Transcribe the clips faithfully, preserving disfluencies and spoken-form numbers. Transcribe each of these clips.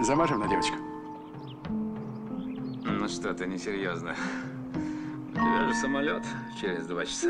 Замажем на девочку? Ну что-то несерьезно. У тебя же самолет через два часа.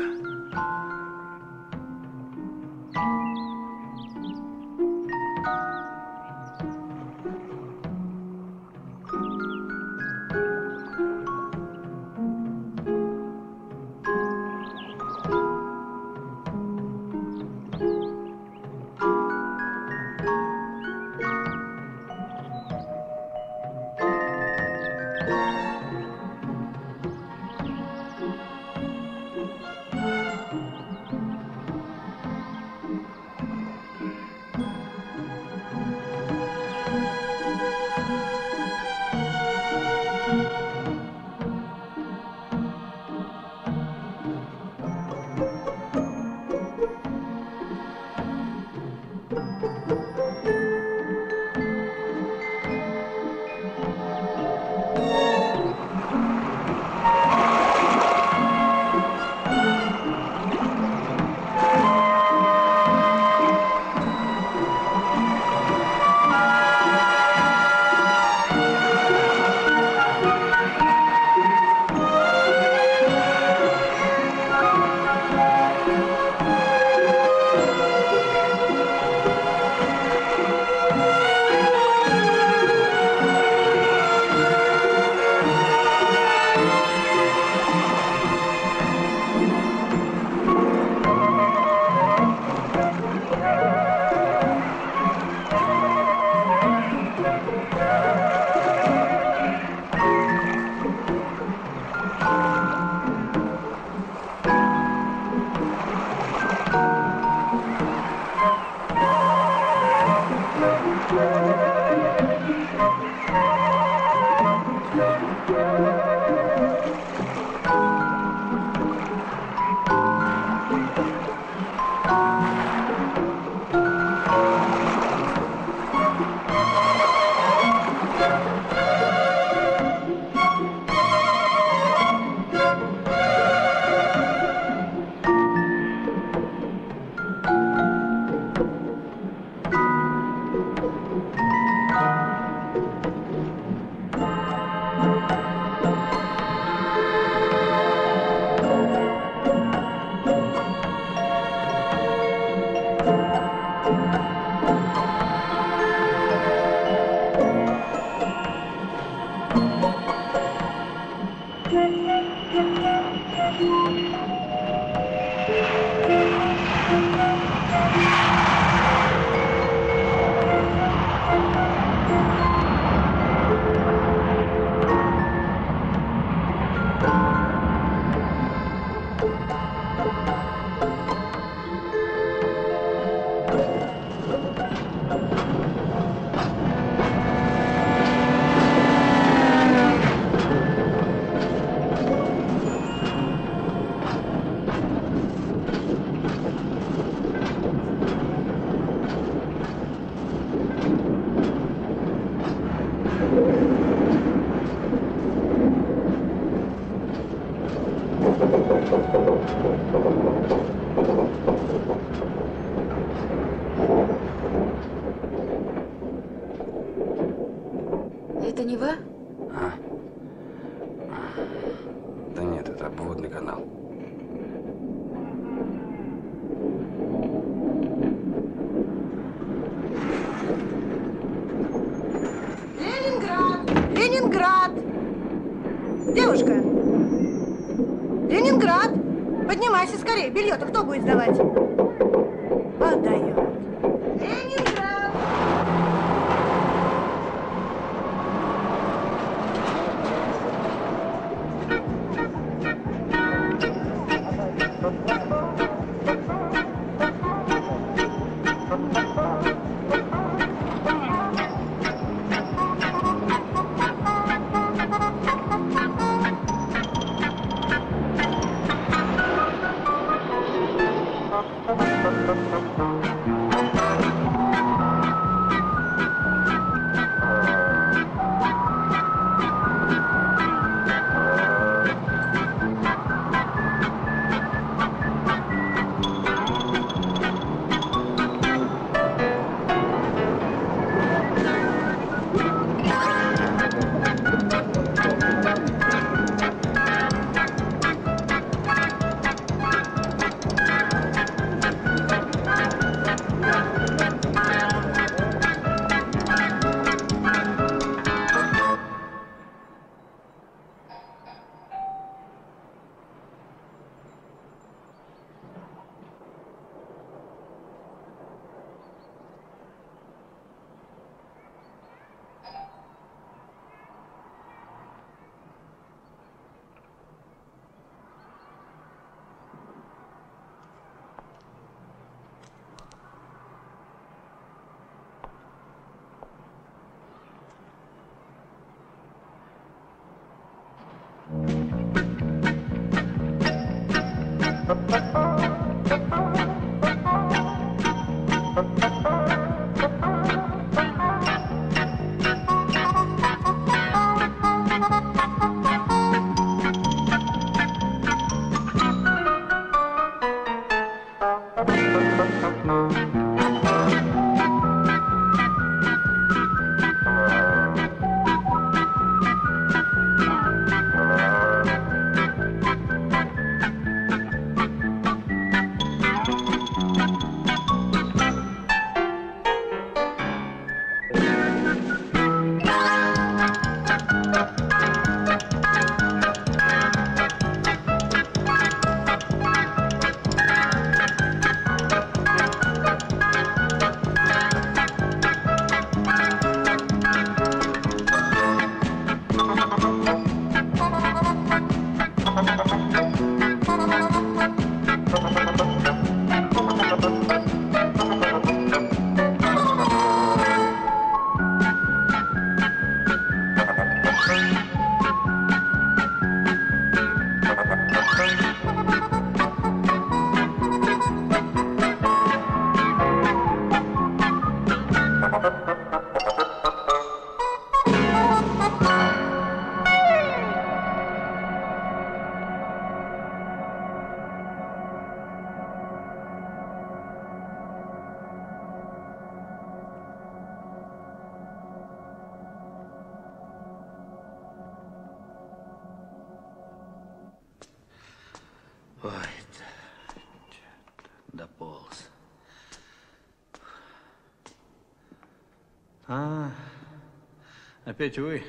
Опять вы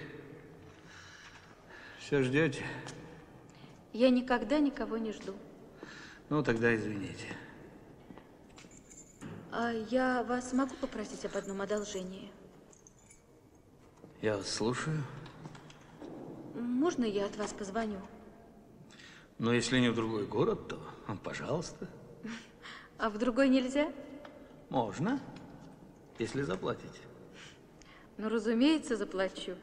все ждете? Я никогда никого не жду. Ну, тогда извините. А я вас могу попросить об одном одолжении? Я вас слушаю. Можно я от вас позвоню? Ну, если не в другой город, то пожалуйста. А в другой нельзя? Можно, если заплатите. Ну, разумеется, заплачу.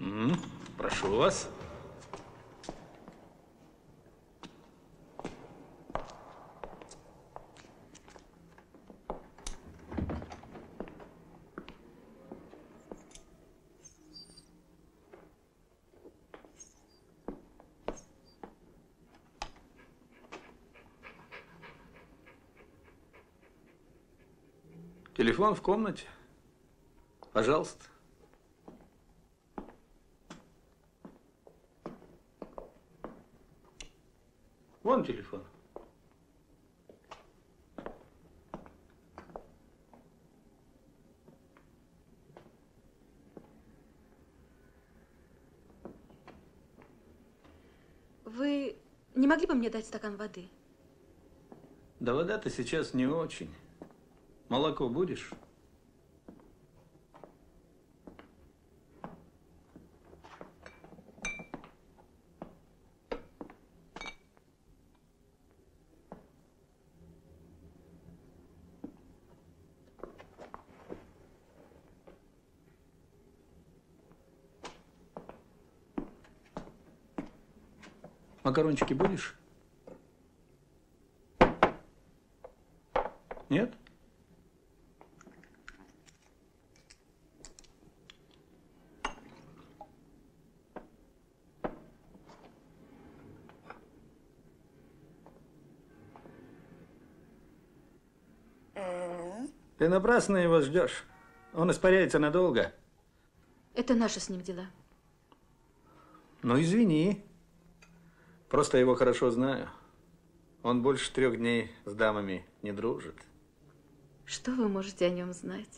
М-м, прошу вас. Телефон в комнате. Пожалуйста. Вон телефон. Вы не могли бы мне дать стакан воды? Да вода-то сейчас не очень. Молоко будешь? Макарончики будешь? Нет? Ты напрасно его ждешь. Он испаряется надолго. Это наши с ним дела. Ну, извини. Просто его хорошо знаю. Он больше трех дней с дамами не дружит. Что вы можете о нем знать?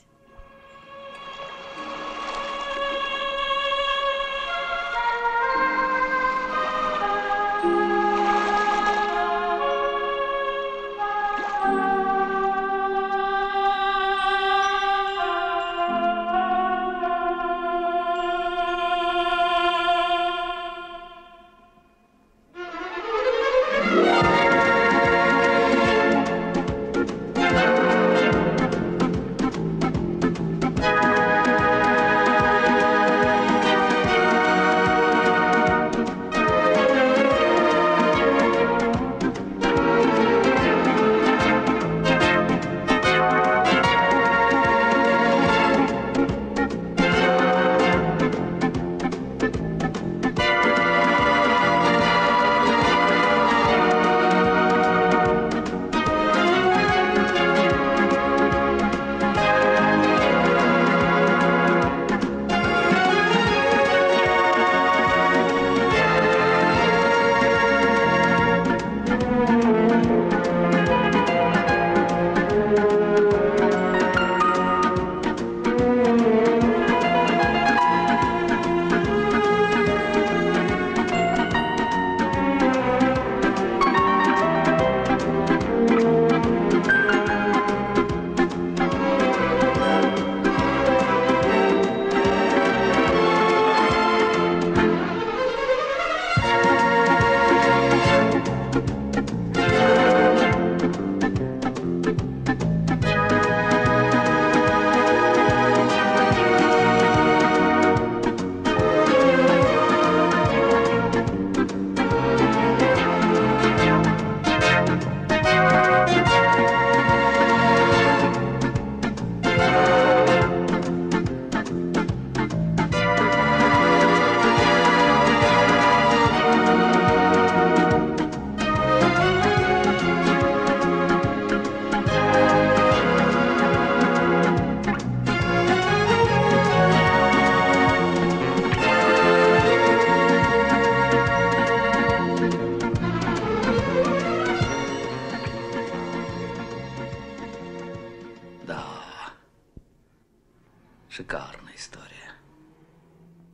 Шикарная история.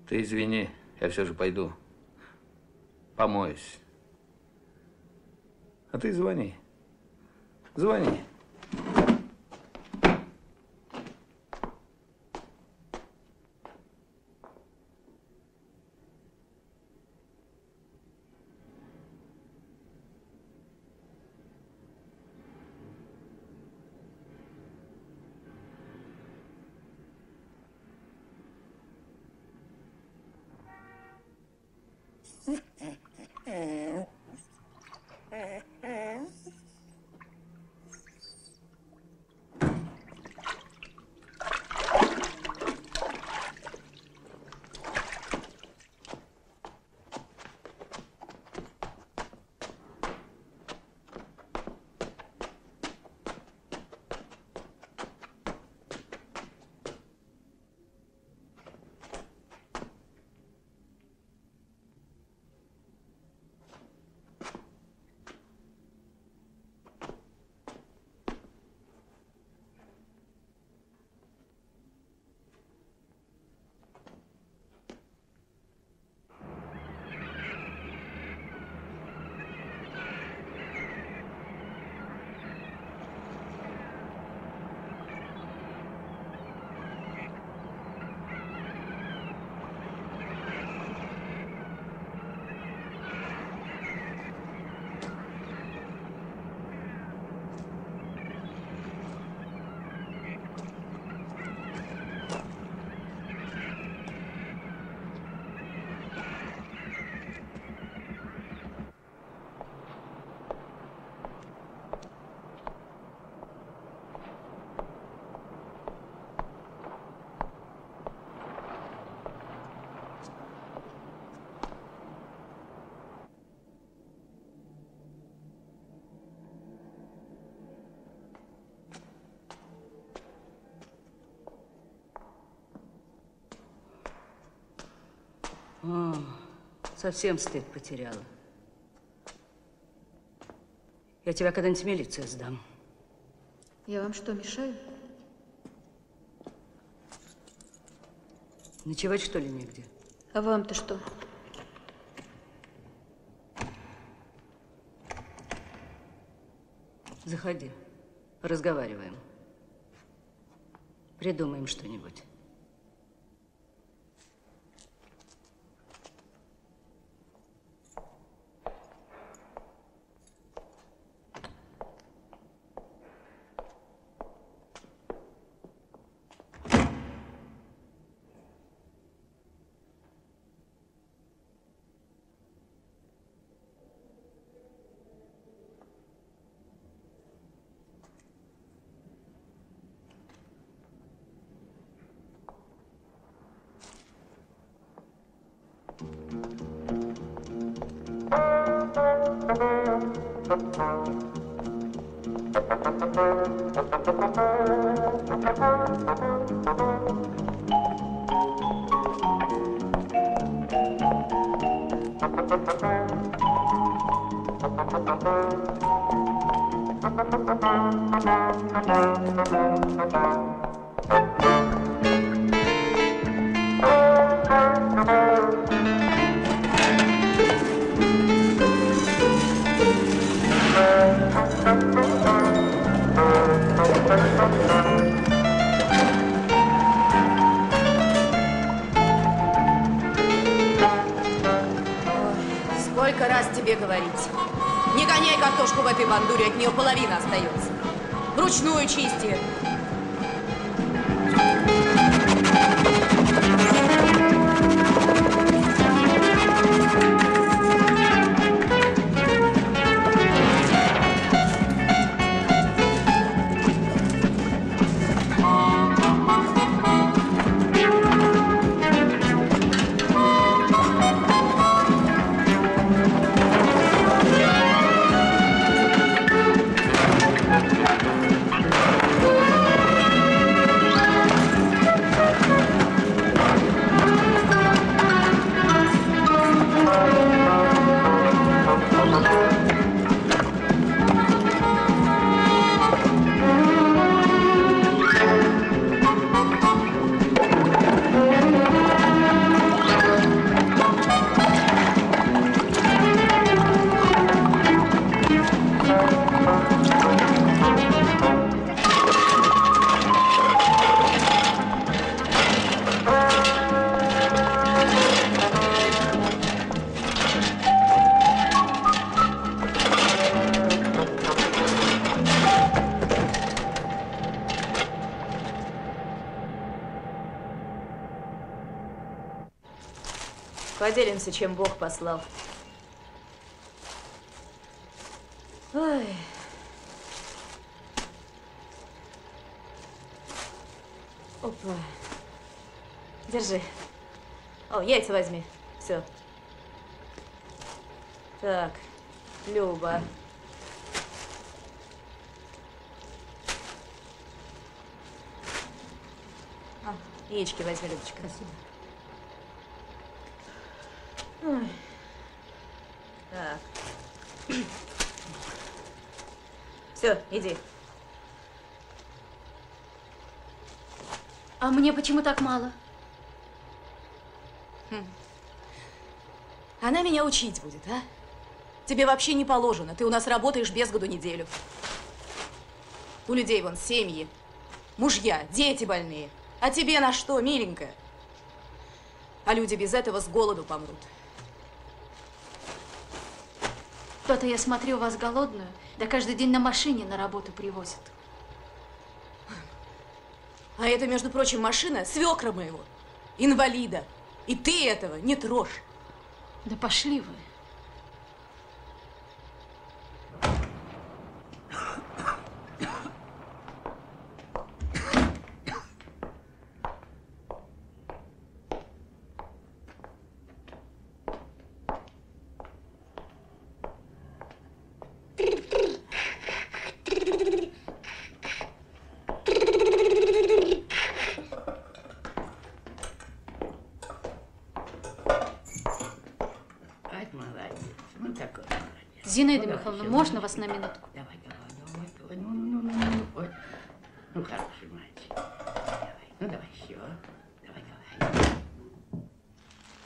Ты извини, я все же пойду. Помоюсь. А ты звони. Звони. О, совсем стыд потеряла. Я тебя когда-нибудь в милицию сдам. Я вам что, мешаю? Ночевать, что ли, негде? А вам-то что? Заходи, разговариваем. Придумаем что-нибудь. Субтитры Поделимся, чем Бог послал. Ой. Опа. Держи. О, яйца возьми. Все. Так, Люба. А, яички возьми, Любочка. Спасибо. Ой. Так. Все, иди. А мне почему так мало? Хм. Она меня учить будет, а? Тебе вообще не положено. Ты у нас работаешь без году неделю. У людей вон семьи, мужья, дети больные. А тебе на что, миленькая? А люди без этого с голоду помрут. Кто-то, я смотрю, вас голодную, да каждый день на машине на работу привозят. А это, между прочим, машина свекра моего, инвалида. И ты этого не трожь. Да пошли вы. Зинаида Михайловна, можно вас на минутку? Давай, давай, давай, давай. Ну, ну, ну, ну, вот. Ну, хороший мальчик. Давай, ну, давай еще. Давай, давай.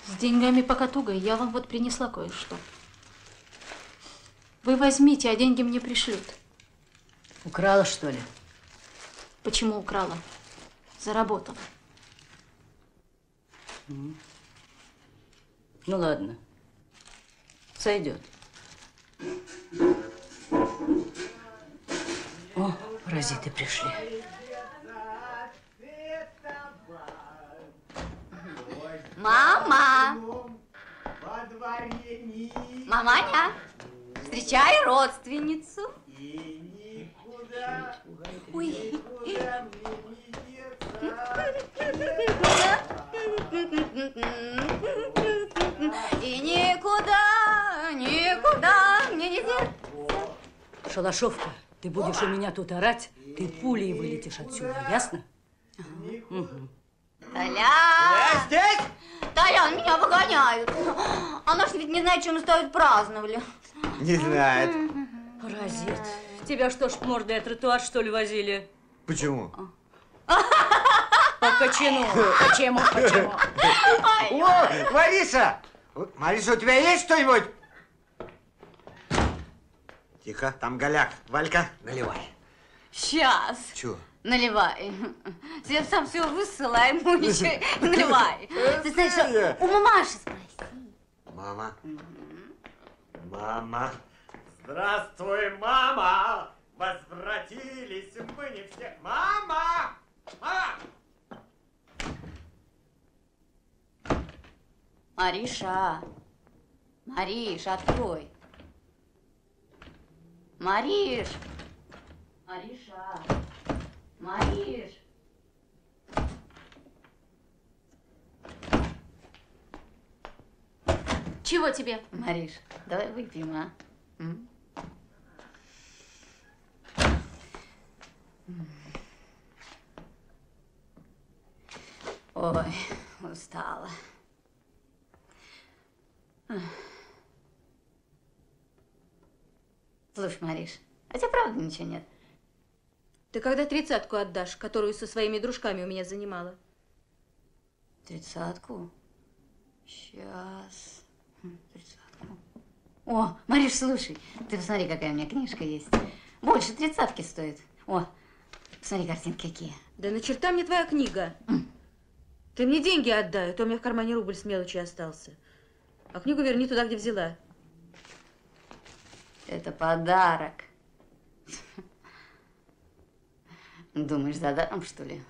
С деньгами пока туго, я вам вот принесла кое-что. Вы возьмите, а деньги мне пришлют. Украла, что ли? Почему украла? Заработала. Ну, ну ладно. Сойдет. О, паразиты пришли. Мама! Маманя, встречай родственницу. Ой. И никуда, никуда мне не деться. Шалашовка, ты будешь у меня тут орать, ты пулей вылетишь отсюда, ясно? Угу. Толя! Я здесь? Толя, меня выгоняют. Она ж ведь не знает, чем мы с тобой праздновали. Не знает. Паразит. Тебя что ж мордой от тротуар, что ли, возили? Почему? По кочану. Почему? Почему? О, Мариса! Мариса, у тебя есть что-нибудь? Тихо, там голяк. Валька, наливай. Сейчас. Чего? Наливай. Я сам все высыла, ему ничего не наливай. Ты знаешь, что у мамаши спроси. Мама. Мама. Здравствуй, мама. Возвратились мы не все. Мама! Мама! Мариша. Мариша, открой. Мариш! Мариша! Мариш! Чего тебе? Мариш, давай выпьем, а? М? Ой, устала. Слушай, Мариш, а тебя правда ничего нет? Ты когда тридцатку отдашь, которую со своими дружками у меня занимала? Тридцатку? Сейчас. Тридцатку. О, Мариш, слушай, ты посмотри, какая у меня книжка есть. Больше тридцатки стоит. О, посмотри, картинки какие. Да на черта мне твоя книга. Ты мне деньги отдай, а то у меня в кармане рубль с мелочью остался. А книгу верни туда, где взяла. Это подарок. Думаешь, задаром, что ли?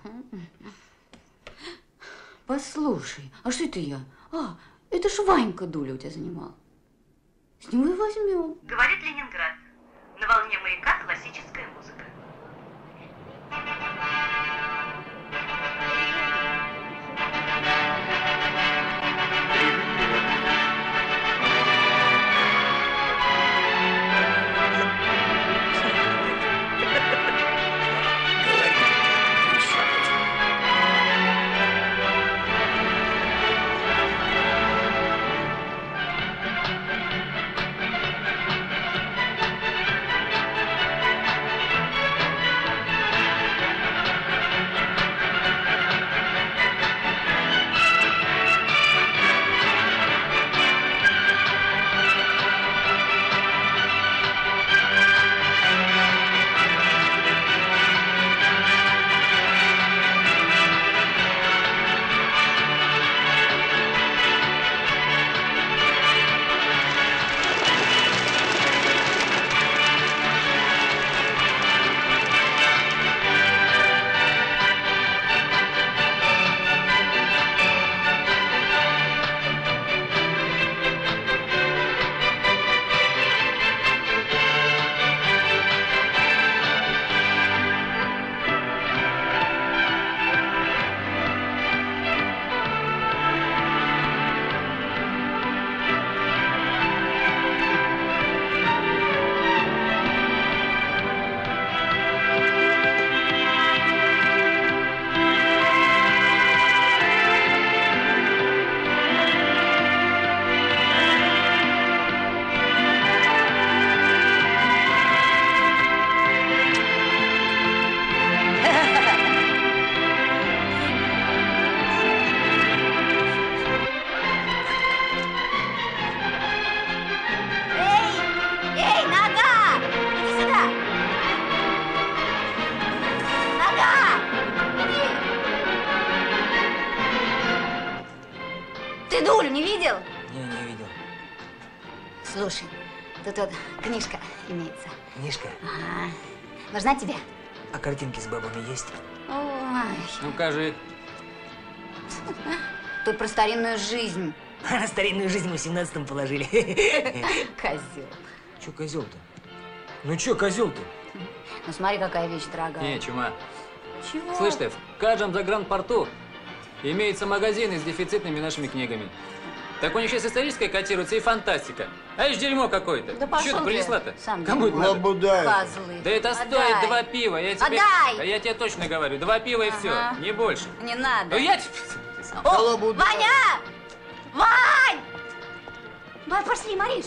Послушай, а что это я? А, Это ж Ванька Дуля у тебя занимал. С него и возьмем. Говорит Ленинград. На волне маяка классическая музыка. Нужна тебе? А картинки с бабами есть? Ой. Ну, кажи. Тут про старинную жизнь. А старинную жизнь мы в семнадцатом положили. Козел. Че козел-то? Ну че козел-то? Ну смотри, какая вещь дорогая. Не, чума. Чего? Слышь ты, в каждом загранпорту имеются магазины с дефицитными нашими книгами. Так у них сейчас историческая котируется и фантастика. А еще дерьмо какое-то. Да что ты принесла-то? Кому это надо? Козлы. Да это стоит Отдай. два пива. Я тебе... Отдай! Я тебе точно говорю. Два пива и ага. все. Не больше. Не надо. Ну я тебе... О, Ваня! Вань! Вань, пошли, Мариш.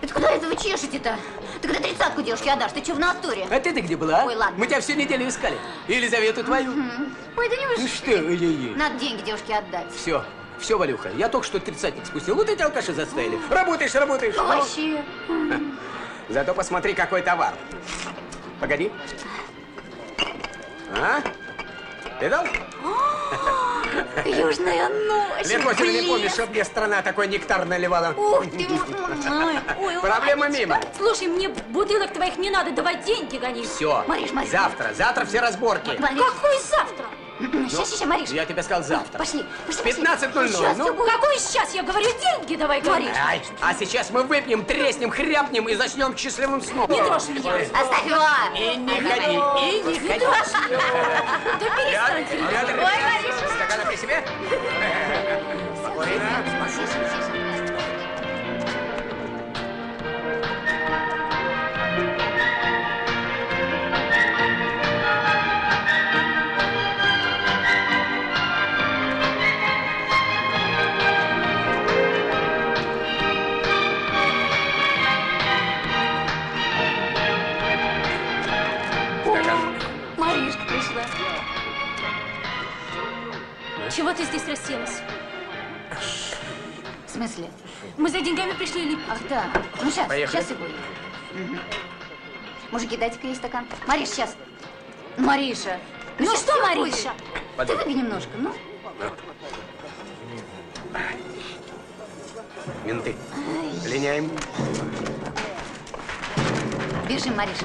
Это куда это вы чешете-то? Ты когда тридцатку девушке отдашь? Ты че в натуре? А ты-то где была? Ой, ладно. Мы тебя всю неделю искали. Елизавету твою. Mm-hmm. Ой, да не вышло. Ну что, ой-ой-ой. Надо деньги девушке отдать. Все, все, Валюха, я только что тридцатник спустил. Вот эти алкаши заставили. Mm-hmm. Работаешь, работаешь. Ну, вообще. Mm-hmm. Зато посмотри, какой товар. Погоди. А? Видал? Южная ночь. Легко себе не помнишь, чтоб мне страна такой нектар наливала. Ух ты, мой. Ой, проблема Ванечка. Мимо. Слушай, мне бутылок твоих не надо, давай деньги гони. Все. Мариш, Мариш. Завтра, завтра все разборки. Мариш. Какой завтра? Ну, сейчас, сейчас, Мариш. Я тебе сказал завтра. Пошли, пошли. пятнадцать ноль ноль. Ну, какой сейчас? Я говорю, деньги давай, Мариш. Ай, а сейчас мы выпьем, треснем, хряпнем и зачнем к счастливым сном. Не трожь меня. Оставь его. И не ходи, и не ходи. Да перестаньте. Ой, Мариш. Стакана при себе? Спокойно. Спасибо. Чего ты здесь расселась? В смысле? Мы за деньгами пришли или... Ах, да. Ну, сейчас. Поехали. Сейчас и будет. Угу. Мужики, дайте-ка ей стакан. Мариш, сейчас. Мариша. Ну, ну что, Мариша? Ты выпей немножко, ну. Менты. Ай. Линяем. Бежим, Мариша.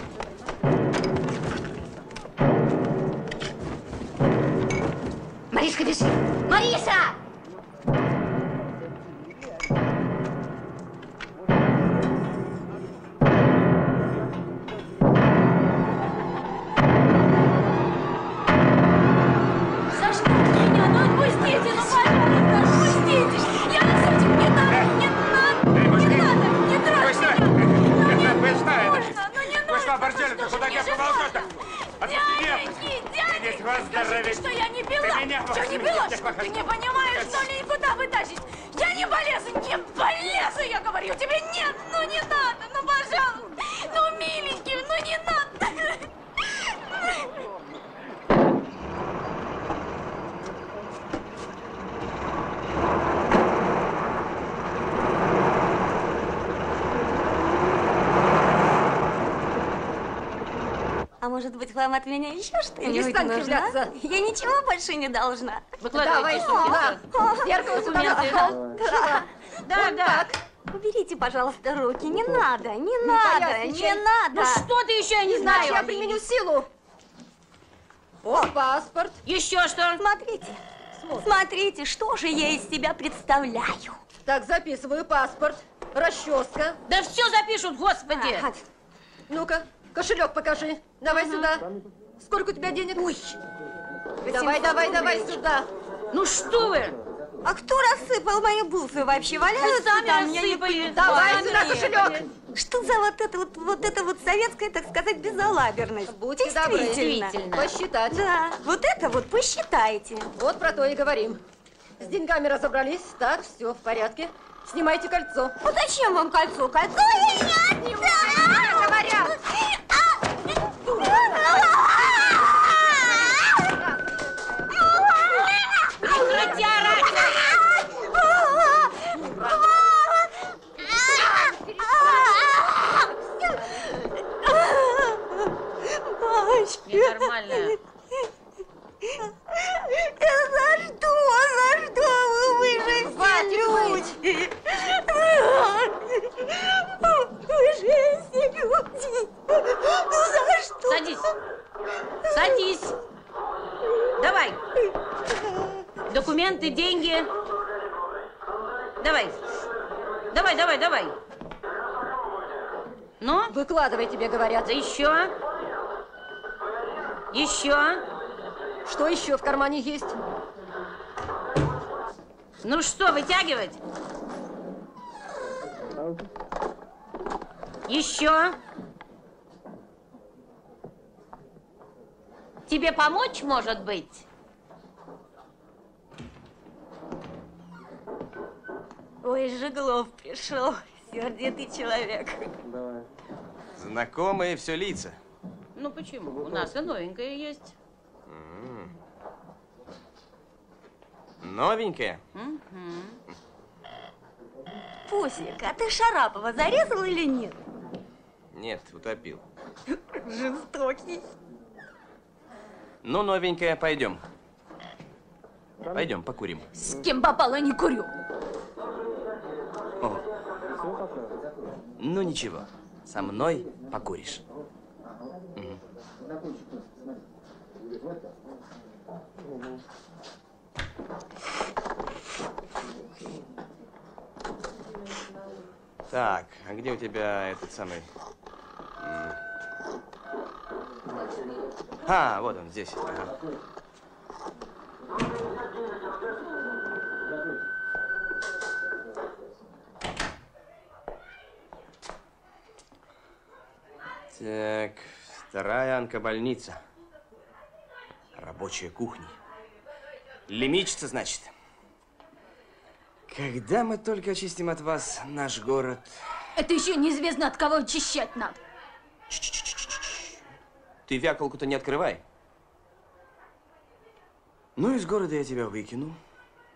Ты куда тебя поволокла-то? Дяденьки, дяденьки, скажите, что я не пила! Что не пила? Ты не понимаешь, что ли, и куда вы тащите? Я не полезу, не полезу, я говорю тебе, нет, ну не надо, ну пожалуйста, ну миленький, ну не надо. А может быть, вам от меня еще что-нибудь нужно? Не стань кривляться. Я ничего больше не должна. Выкладывай сумки. Зеркало с умерцем. Да, да. Уберите, пожалуйста, руки. Не надо, не надо, не надо. Ну что ты еще, я не знаю. Я применю силу. О, паспорт. Еще что? Смотрите, смотрите, что же я из себя представляю. Так, записываю паспорт, расческа. Да все запишут, господи. Ну-ка. Кошелек покажи. Давай угу. сюда. Сколько у тебя денег? Ой. Давай, давай, давай сюда. Ну что вы? А кто рассыпал мои бусы вообще? Валяются сами там? Рассыпали. Я не... Давай сами. Сюда кошелек. Что за вот это вот, вот это вот советская, так сказать, безалаберность? Будьте добры. Действительно. Посчитать. Да. Вот это вот посчитайте. Вот про то и говорим. С деньгами разобрались. Так, все в порядке. Снимайте кольцо. Ну зачем вам кольцо? Кольцо я не отниму. Да, говорят. Прекрати орать! Ненормальная. За что, за что вы выжили люди? Выжили люди. Ну за что? Садись. Садись. Давай. Документы, деньги. Давай. Давай, давай, давай. Ну? Выкладывай, тебе говорят. Да еще. Еще. Что еще в кармане есть? Ну что, вытягивать? Еще. Тебе помочь, может быть? Ой, Жеглов пришел. Сердитый человек. Давай. Знакомые все лица. Ну почему? У нас и новенькая есть. Новенькая? Угу. Пусик, а ты Шарапова зарезал или нет? Нет, утопил. Жестокий. Ну, новенькая, пойдем. Пойдем, покурим. С кем попало, не курю. О. Ну, ничего, со мной покуришь. Угу. Так, а где у тебя этот самый? А, вот он здесь. Ага. Так, вторая онкобольница. Рабочая кухня. Лимичица, значит. Когда мы только очистим от вас наш город? Это еще неизвестно, от кого очищать надо. Ч-ч-ч-ч-ч-ч. Ты вяколку-то не открывай. Ну, из города я тебя выкину.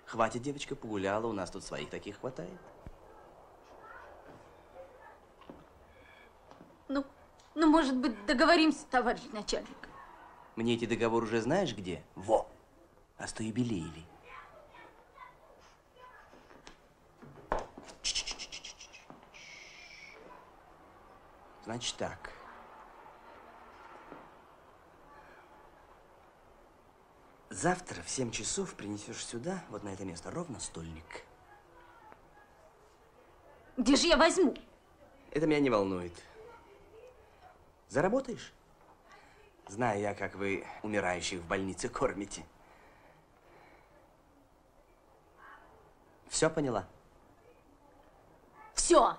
Хватит, девочка, погуляла, у нас тут своих таких хватает. Ну, ну, может быть, договоримся, товарищ начальник. Мне эти договоры уже знаешь где? Во! А сто юбилеили. Значит так. Завтра в семь часов принесешь сюда, вот на это место, ровно стольник. Где же я возьму? Это меня не волнует. Заработаешь? Знаю я, как вы умирающих в больнице кормите. Все поняла? Все.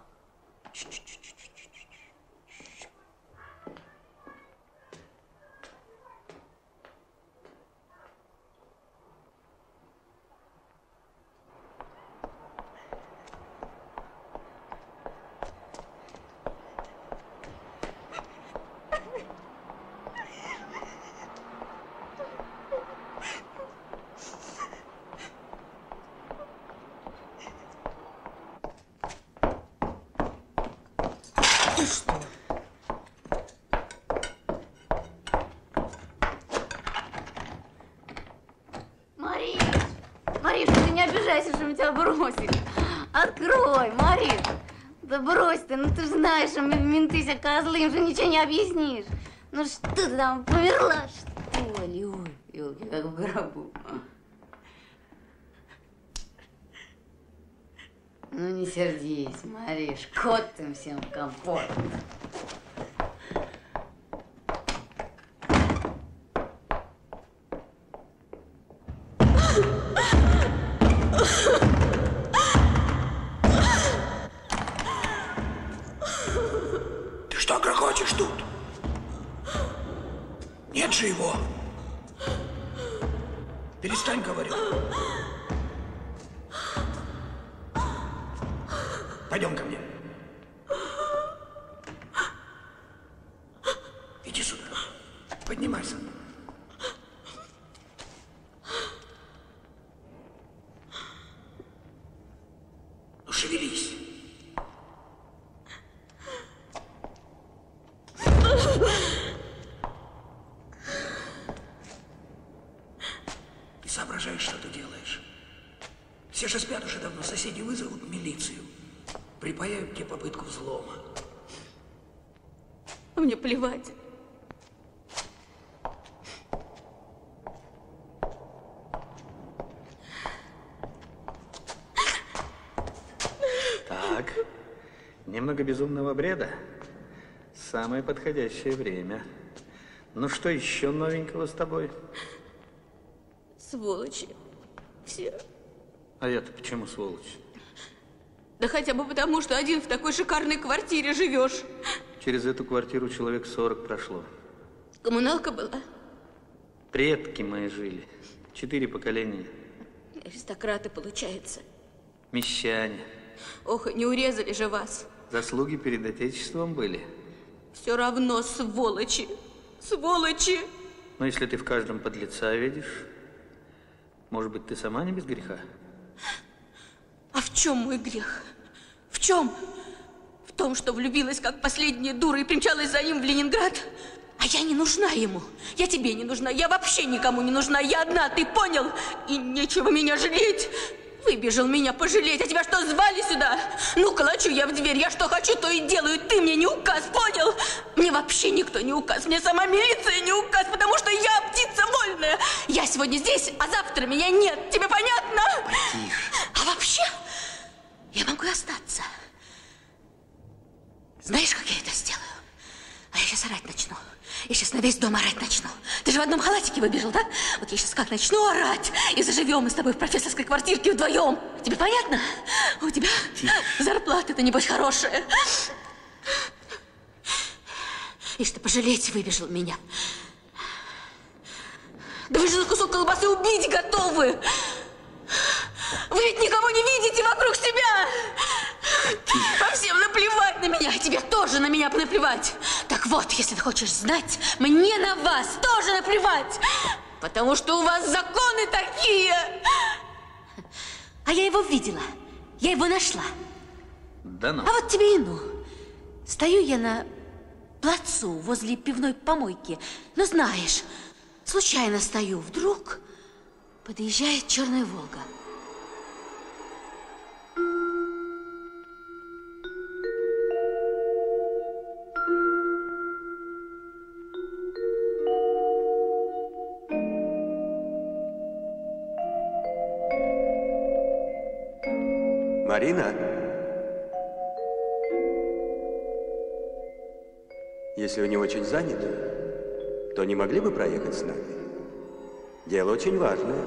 И что? Мариш! Мариш, ты не обижайся, что мы тебя бросили. Открой, Мариш! Да брось ты, ну ты же знаешь, что менты все козлы, им же ничего не объяснишь. Ну что ты там, померла, что ли? Ой, ёлки, как в гробу. Ну не сердись, Мариш, кот ты всем в компот. Ты что грохочешь тут? Нет же его. Перестань, говорю. Пойдем ко мне. Иди сюда. Поднимайся. Ну, шевелись. Ты соображаешь, что ты делаешь? Все же спят уже давно. Соседи вызовут милицию. Припаяют тебе попытку взлома. Мне плевать. Так, немного безумного бреда. Самое подходящее время. Ну что еще новенького с тобой? Сволочи. Все. А я-то почему сволочь? Да хотя бы потому, что один в такой шикарной квартире живешь. Через эту квартиру человек сорок прошло. Коммуналка была? Предки мои жили. Четыре поколения. Аристократы, получается. Мещане. Ох, не урезали же вас. Заслуги перед Отечеством были. Все равно сволочи. Сволочи. Но если ты в каждом подлеца видишь, может быть, ты сама не без греха? А в чем мой грех? В чем? В том, что влюбилась, как последняя дура, и примчалась за ним в Ленинград? А я не нужна ему. Я тебе не нужна. Я вообще никому не нужна. Я одна, ты понял? И нечего меня жалеть. Выбежал меня пожалеть. А тебя что, звали сюда? Ну, колочу я в дверь. Я что хочу, то и делаю. Ты мне не указ, понял? Мне вообще никто не указ. Мне сама милиция не указ, потому что я птица вольная. Я сегодня здесь, а завтра меня нет. Тебе понятно? Потише. А вообще, я могу остаться. Знаешь, как я это сделаю? А я сейчас орать начну. Я сейчас на весь дом орать начну. Ты же в одном халатике выбежал, да? Вот я сейчас как начну орать, и заживем мы с тобой в профессорской квартирке вдвоем. Тебе понятно? А у тебя зарплата-то, небось, хорошая. И что, пожалеть выбежал меня. Да вы же за кусок колбасы убить готовы. Вы ведь никого не видите вокруг себя. По всем наплевать на меня, и тебе тоже на меня наплевать. Так вот, если ты хочешь знать, мне на вас тоже наплевать. Потому что у вас законы такие. А я его видела, я его нашла. Да ну. А вот тебе и ну. Стою я на плацу возле пивной помойки. Ну, знаешь, случайно стою. Вдруг подъезжает черная «Волга». Марина? Если вы не очень заняты, то не могли бы проехать с нами? Дело очень важное.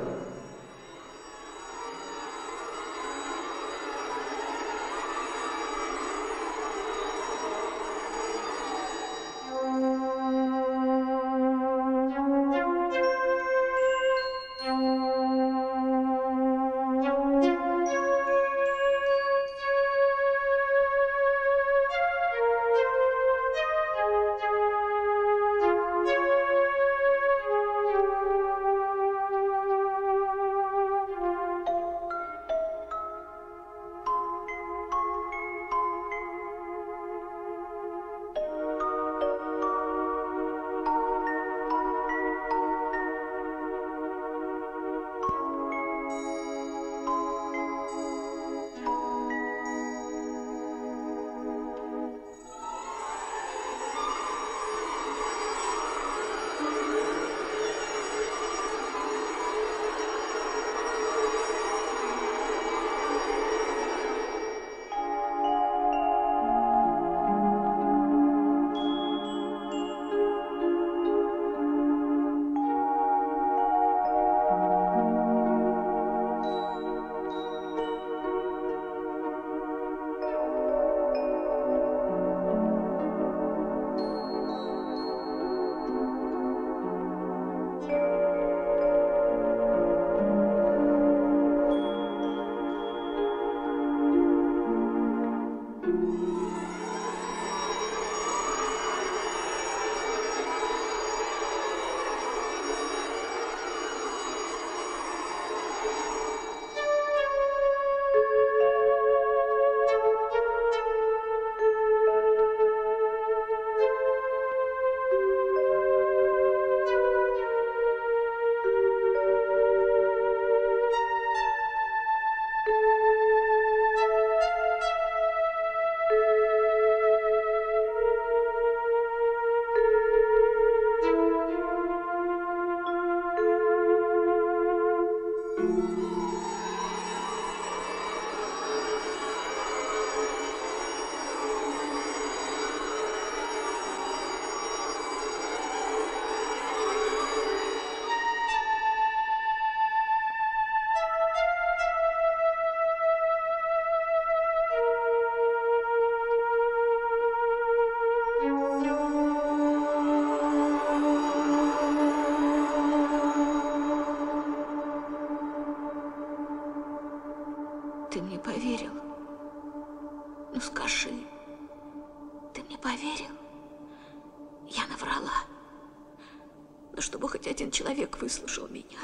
но чтобы хоть один человек выслушал меня.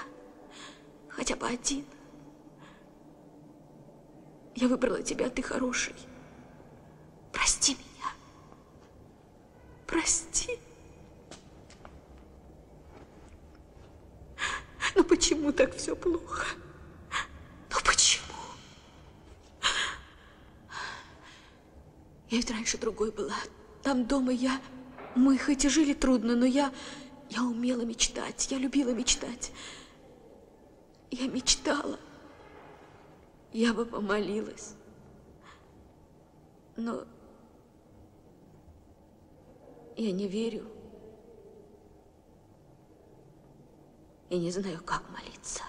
Хотя бы один. Я выбрала тебя, ты хороший. Прости меня. Прости. Но почему так все плохо? Ну почему? Я ведь раньше другой была. Там дома я... Мы хоть и жили трудно, но я... Я умела мечтать. Я любила мечтать. Я мечтала. Я бы помолилась. Но... Я не верю. И не знаю, как молиться.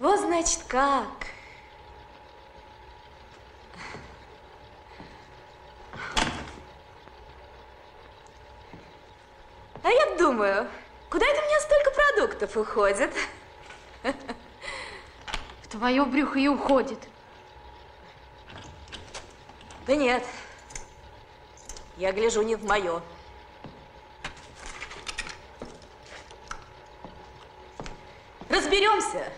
Вот, значит, как. А я думаю, куда это у меня столько продуктов уходит? В твое брюхо и уходит. Да нет, я гляжу, не в мое. Разберемся.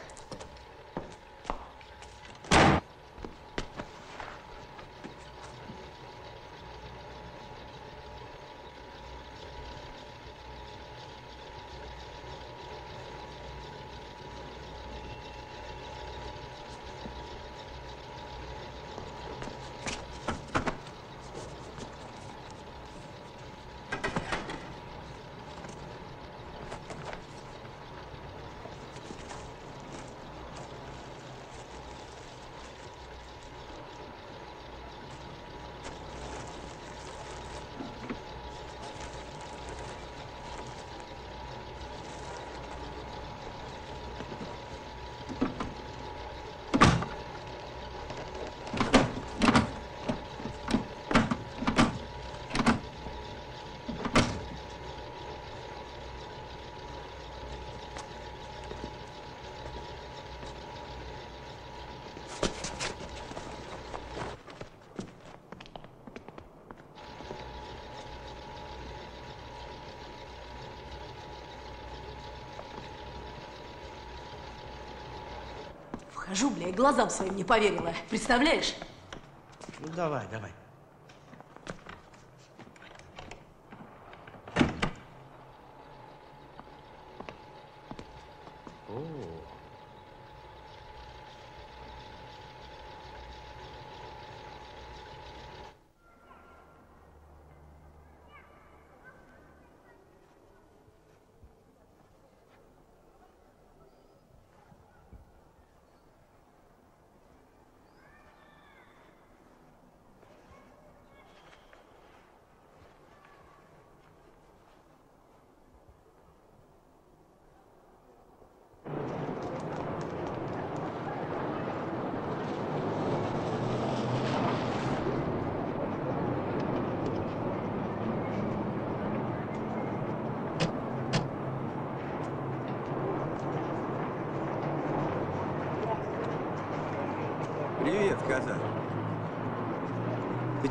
Хожу, бля, и глазам своим не поверила. Представляешь? Ну, давай, давай.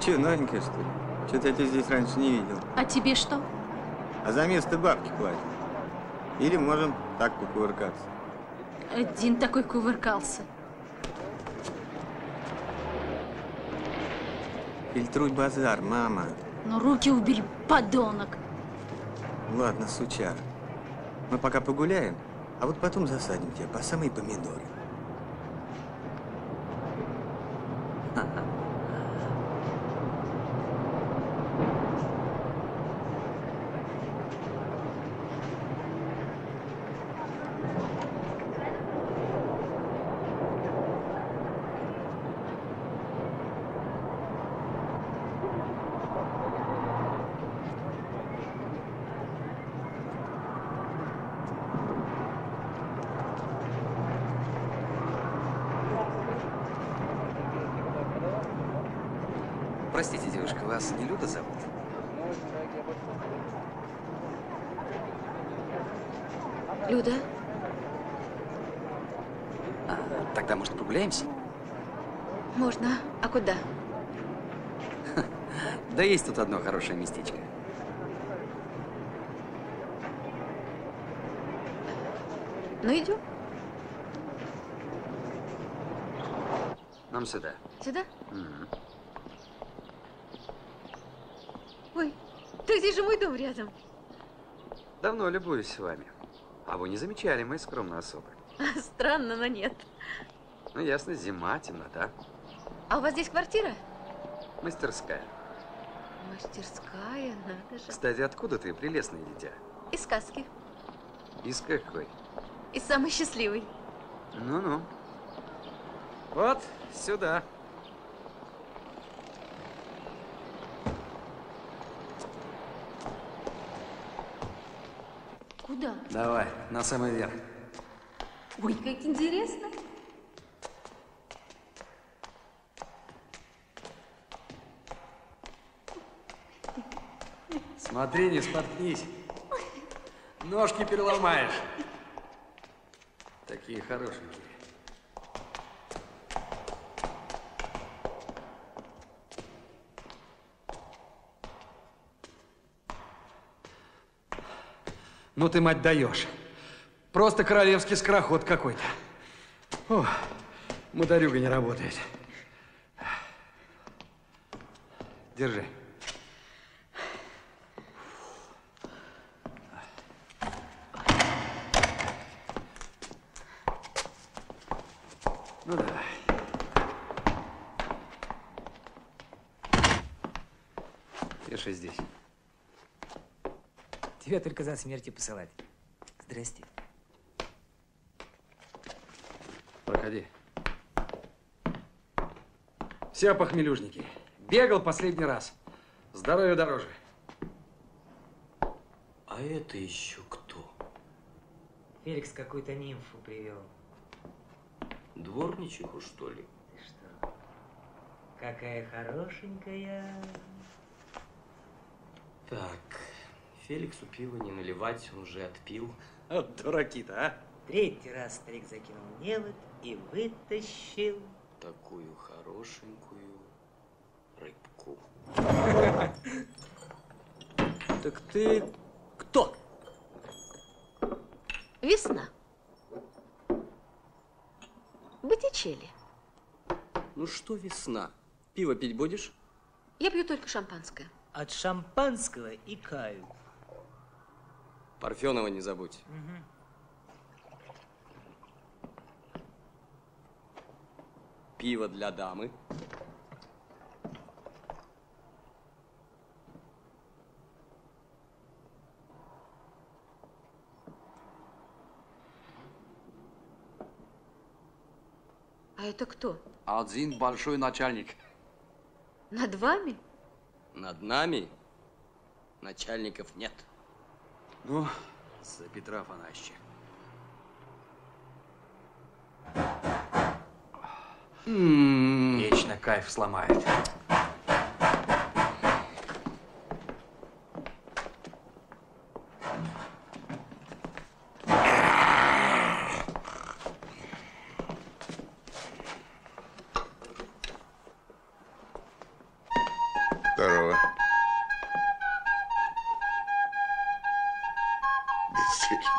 Че, новенькая, что ли? Что-то я тебя здесь раньше не видел. А тебе что? А за место бабки платят. Или можем так покувыркаться. Один такой кувыркался. Фильтруй базар, мама. Ну, руки убери, подонок. Ладно, сучар. Мы пока погуляем, а вот потом засадим тебя по самые помидоры. Простите, девушка, вас не Люда зовут? Люда? А, тогда, может, прогуляемся? Можно. А куда? Да есть тут одно хорошее местечко. Ну, идем. Нам сюда. Сюда? Угу. Ой, так здесь же мой дом рядом. Давно любуюсь вами. А вы не замечали моей скромной особы? Странно, но нет. Ну, ясно, зима, темнота. А у вас здесь квартира? Мастерская. Мастерская, надо же. Кстати, откуда ты, прелестное дитя? Из сказки. Из какой? Из самой счастливой. Ну-ну. Вот сюда. Куда? Давай, на самый верх. Ой, как интересно. Смотри, не споткнись. Ножки переломаешь. Такие хорошенькие. Ну ты, мать, даешь. Просто королевский скороход какой-то. Мударюга не работает. Держи. Ну давай. Держи здесь. Тебя только за смерти посылать. Здрасте. Проходи. Все похмелюжники. Бегал последний раз. Здоровье дороже. А это еще кто? Феликс какую-то нимфу привел. Дворничиху, что ли? Ты что? Какая хорошенькая. Так. Феликсу пиво не наливать, он уже отпил. Вот дураки-то, а? Третий раз старик закинул невод и вытащил такую хорошенькую рыбку. Так ты кто? Весна. Боттичелли. Ну что весна? Пиво пить будешь? Я пью только шампанское. От шампанского и каю. Парфенова не забудь. Угу. Пиво для дамы. А это кто? Один большой начальник. Над вами? Над нами начальников нет. Ну, за Петра Афанасьевича. Вечно кайф сломает. Здорово. Бессильники.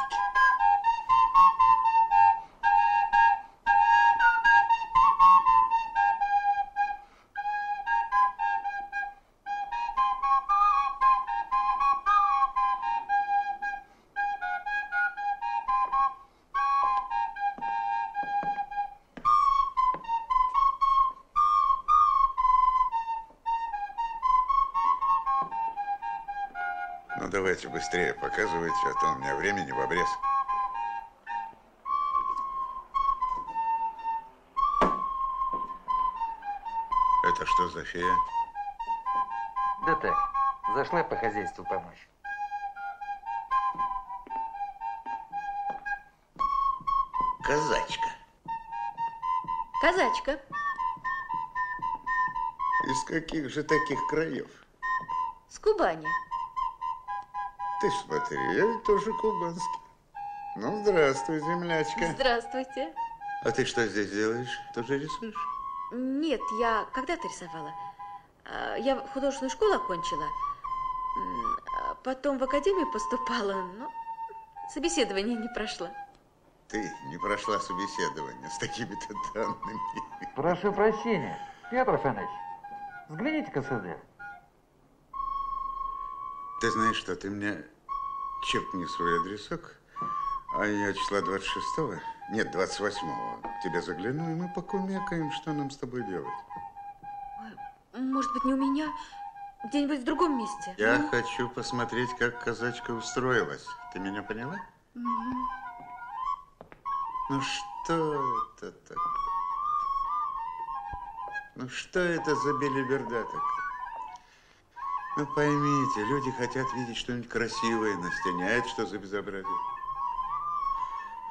давайте быстрее показывайте, а то у меня времени в обрез. Это что за фея? Да так, зашла по хозяйству помочь. Казачка. Казачка. Из каких же таких краев? С Кубани. Ты смотри, я ведь тоже кубанский. Ну, здравствуй, землячка. Здравствуйте. А ты что здесь делаешь? Тоже рисуешь? Нет, я когда-то рисовала. Я художественную школу окончила, потом в академию поступала, но собеседование не прошло. Ты не прошла собеседование с такими-то данными. Прошу прощения, Петр Фенович, взгляните-ка сюда. Ты знаешь что, ты мне чекни свой адресок, а я числа двадцать шестого, нет, двадцать восьмого к тебе загляну, и мы покумекаем, что нам с тобой делать. Может быть, не у меня, где-нибудь в другом месте. Я ну? хочу посмотреть, как казачка устроилась. Ты меня поняла? Угу. Ну что это так? Ну что это за белиберда так? Ну поймите, люди хотят видеть что-нибудь красивое на стене, а это что за безобразие?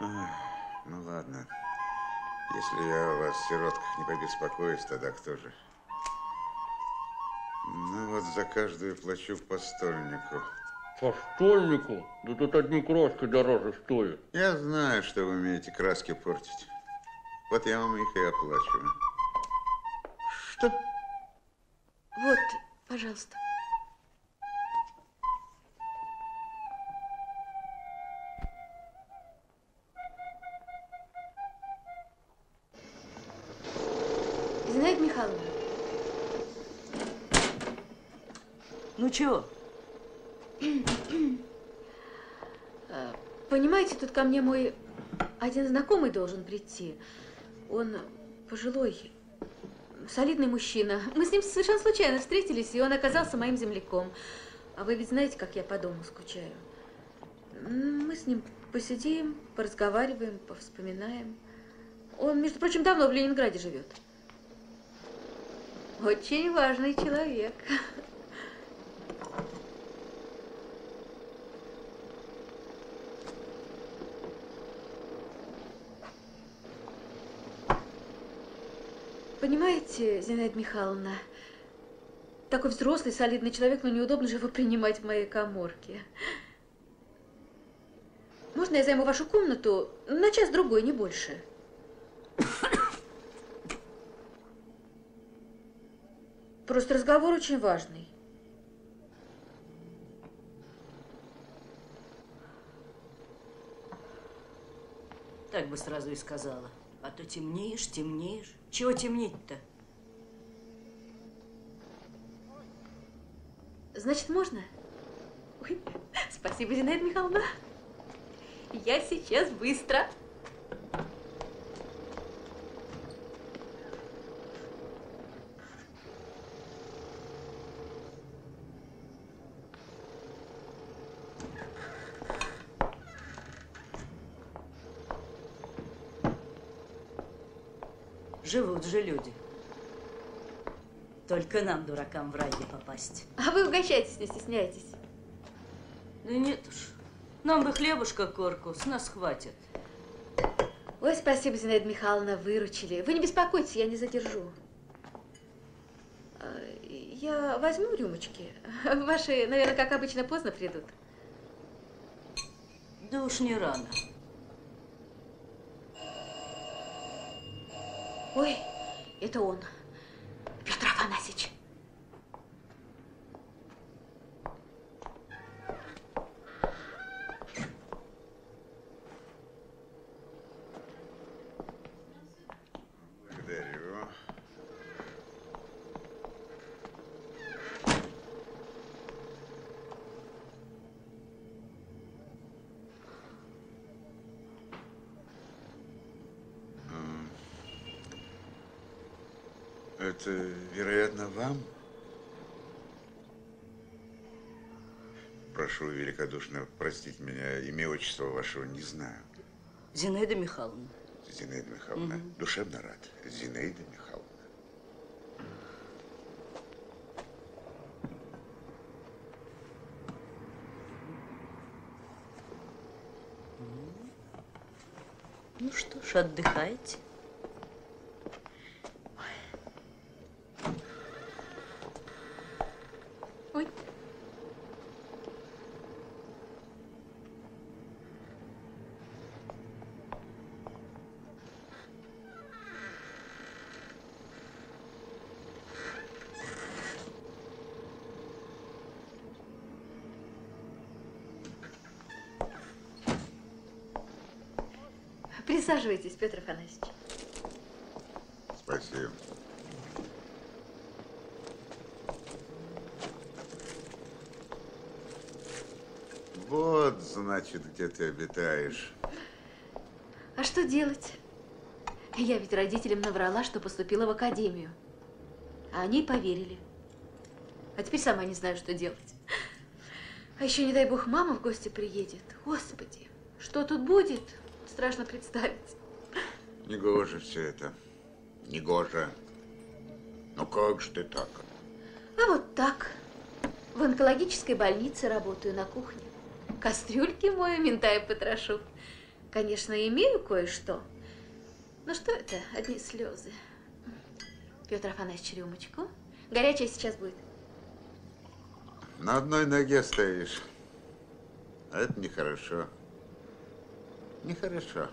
Ах, ну ладно, если я о вас, сиротках, не побеспокоюсь, тогда кто же? Ну вот за каждую плачу по стольнику. По стольнику? Да тут одни краски дороже стоят. Я знаю, что вы умеете краски портить. Вот я вам их и оплачиваю. Что? Вот, пожалуйста. Зинаида Михайловна. Ну чего? Понимаете, тут ко мне мой один знакомый должен прийти. Он пожилой, солидный мужчина. Мы с ним совершенно случайно встретились, и он оказался моим земляком. А вы ведь знаете, как я по дому скучаю. Мы с ним посидим, поразговариваем, повспоминаем. Он, между прочим, давно в Ленинграде живет. Очень важный человек. Понимаете, Зинаида Михайловна, такой взрослый, солидный человек, но неудобно же его принимать в моей каморке. Можно я займу вашу комнату на час-другой, не больше? Просто разговор очень важный. Так бы сразу и сказала. А то темнеешь, темнеешь. Чего темнеть-то? Значит, можно? Ой, спасибо, Зинаида Михайловна. Я сейчас быстро. Живут же люди. Только нам, дуракам, в рай попасть. А вы угощайтесь, не стесняйтесь. Да нет уж. Нам бы хлебушка корку, с нас хватит. Ой, спасибо, Зинаида Михайловна, выручили. Вы не беспокойтесь, я не задержу. Я возьму рюмочки. Ваши, наверное, как обычно, поздно придут. Да уж не рано. Ой, это он, Петр Афанасьевич. Благодарю. Это, вероятно, вам? Прошу прошу великодушно простить меня, имя, отчество вашего не знаю. Зинаида Михайловна. Зинаида Михайловна. Угу. Душевно рад. Зинаида Михайловна. Ну что ж, отдыхайте. Ой. Присаживайтесь, Петр Афанасьевич. Спасибо. Вот, значит, где ты обитаешь. А что делать? Я ведь родителям наврала, что поступила в академию. А они поверили. А теперь сама не знаю, что делать. А еще, не дай бог, мама в гости приедет. Господи, что тут будет? Страшно представить. Негоже все это. Негоже. Ну как же ты так? А вот так. В онкологической больнице работаю на кухне. Кастрюльки мою, минтая потрошу. Конечно, имею кое-что. Но что это? Одни слезы. Петр Афанасьевич, рюмочку. Горячая сейчас будет. На одной ноге стоишь. А это нехорошо. Нехорошо.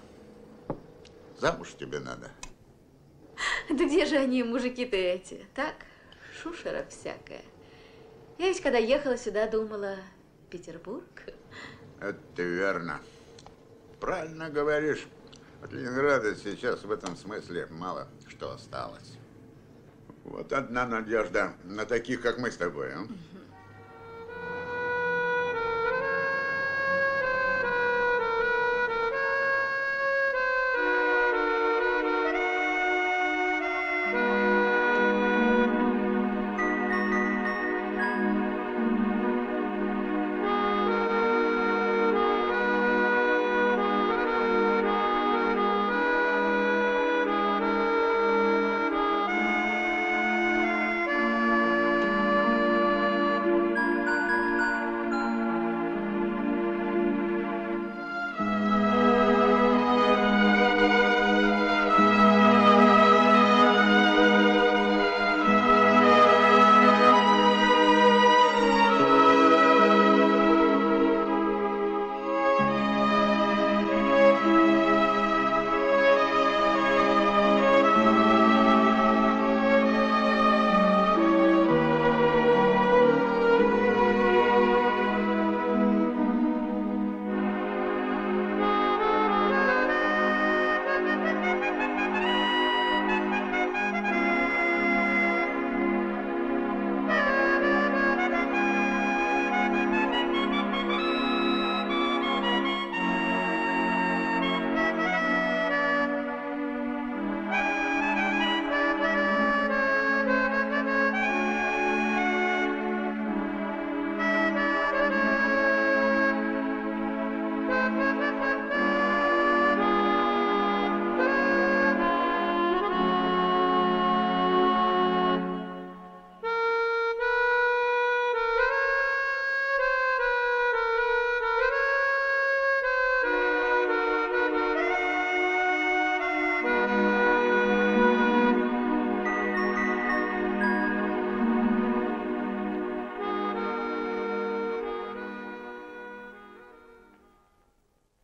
Замуж тебе надо. Да где же они, мужики-то эти? Так, шушера всякая. Я ведь когда ехала сюда, думала, Петербург. Это верно. Правильно говоришь. От Ленинграда сейчас в этом смысле мало что осталось. Вот одна надежда на таких, как мы с тобой. А?